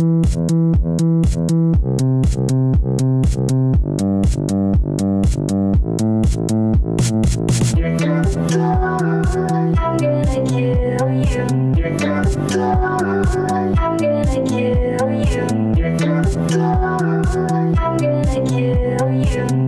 I'm gonna kill you.